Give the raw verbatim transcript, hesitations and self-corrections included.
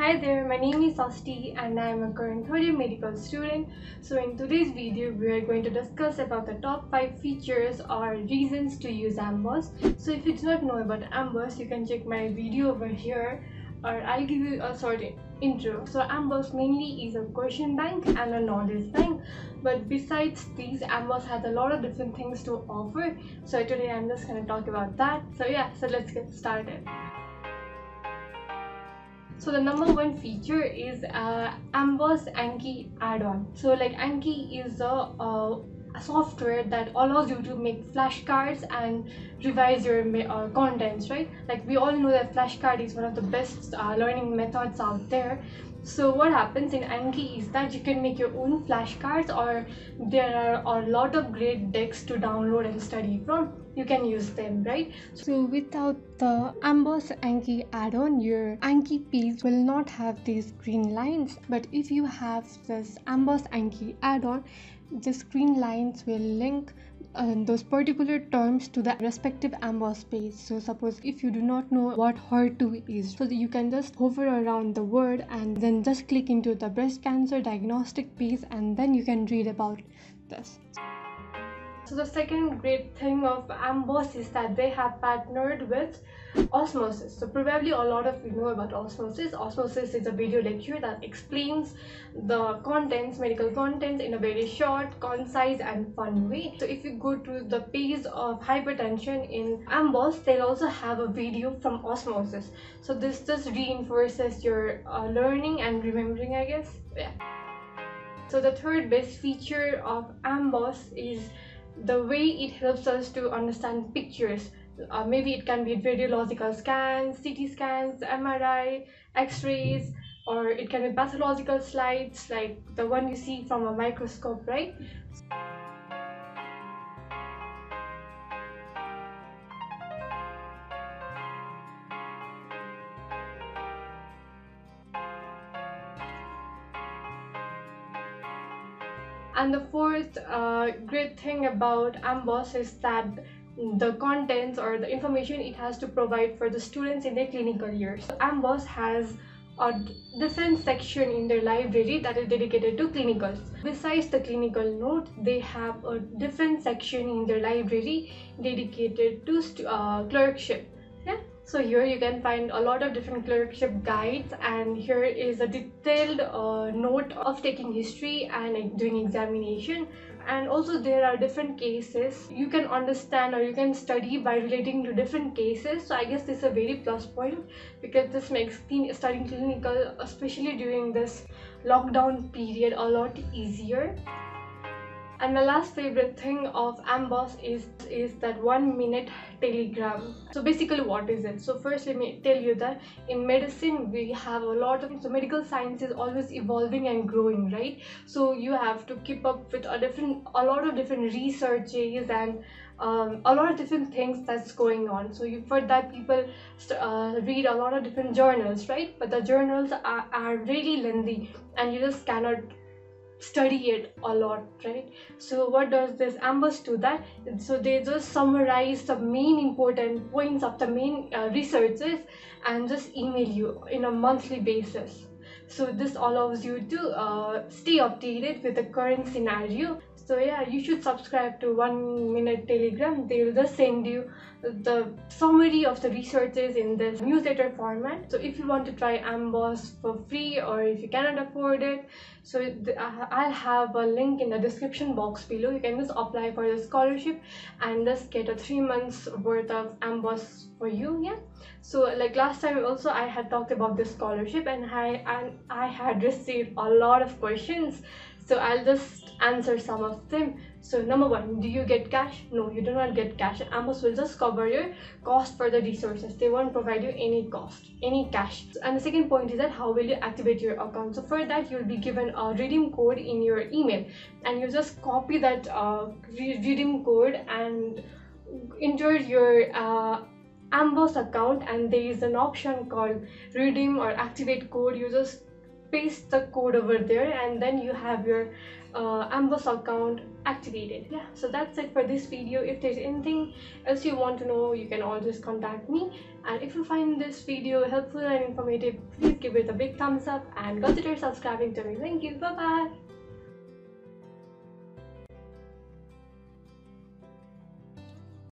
Hi there, my name is Osti and I am a current third year medical student. So in today's video, we are going to discuss about the top five features or reasons to use AMBOSS. So if you do not know about AMBOSS, you can check my video over here, or I'll give you a short intro. So AMBOSS mainly is a question bank and a knowledge bank, but besides these, AMBOSS has a lot of different things to offer. So today I'm just going to talk about that. So yeah, so let's get started. So the number one feature is uh, AMBOSS Anki add-on. So like Anki is a, a software that allows you to make flashcards and revise your uh, contents, right? Like we all know that flashcard is one of the best uh, learning methods out there. So what happens in Anki is that you can make your own flashcards, or there are a lot of great decks to download and study from. You can use them, right? So without the AMBOSS Anki add-on, your Anki page will not have these green lines. But if you have this AMBOSS Anki add-on, these green lines will link uh, those particular terms to the respective AMBOSS page. So suppose if you do not know what H E R two is, so you can just hover around the word and then just click into the breast cancer diagnostic page, and then you can read about this. So the second great thing of AMBOSS is that they have partnered with Osmosis. So probably a lot of you know about Osmosis. Osmosis is a video lecture that explains the contents, medical contents, in a very short, concise and fun way. So if you go to the page of hypertension in AMBOSS, they'll also have a video from Osmosis. So this just reinforces your uh, learning and remembering, I guess. Yeah. So the third best feature of AMBOSS is the way it helps us to understand pictures. Uh, maybe it can be radiological scans, C T scans, M R I, x-rays, or it can be pathological slides like the one you see from a microscope, right? And the fourth uh, great thing about AMBOSS is that the contents or the information it has to provide for the students in their clinical years. So AMBOSS has a different section in their library that is dedicated to clinicals. Besides the clinical note, they have a different section in their library dedicated to uh, clerkship. Yeah? So here you can find a lot of different clerkship guides, and here is a detailed uh, note of taking history and doing examination. And also there are different cases. You can understand or you can study by relating to different cases. So I guess this is a very plus point, because this makes studying clinical, especially during this lockdown period, a lot easier. And my last favorite thing of AMBOSS is, is that One Minute Telegram. So basically, what is it? So first, let me tell you that in medicine, we have a lot of, so medical science is always evolving and growing, right? So you have to keep up with a different, a lot of different researches and um, a lot of different things that's going on. So you, for that, people uh, read a lot of different journals, right? But the journals are, are really lengthy, and you just cannot study it a lot, right? So what does this AMBOSS do that? So they just summarize the main important points of the main uh, researches and just email you in a monthly basis. So this allows you to uh, stay updated with the current scenario. So yeah, you should subscribe to One Minute Telegram. They will just send you the summary of the researches in this newsletter format. So if you want to try AMBOSS for free, or if you cannot afford it, so I'll have a link in the description box below. You can just apply for the scholarship and just get a three months worth of AMBOSS for you. Yeah, so like last time also I had talked about this scholarship, and I, and I had received a lot of questions. So I'll just answer some of them. So number one, do you get cash? No, you do not get cash. AMBOSS will just cover your cost for the resources. They won't provide you any cost, any cash. And the second point is that how will you activate your account? So for that, you'll be given a redeem code in your email, and you just copy that uh, redeem code and enter your uh, AMBOSS account, and there is an option called redeem or activate code. You just paste the code over there, and then you have your uh, AMBOSS account activated. Yeah, so that's it for this video. If there's anything else you want to know, you can always contact me. And if you find this video helpful and informative, please give it a big thumbs up and consider subscribing to me. Thank you. Bye bye.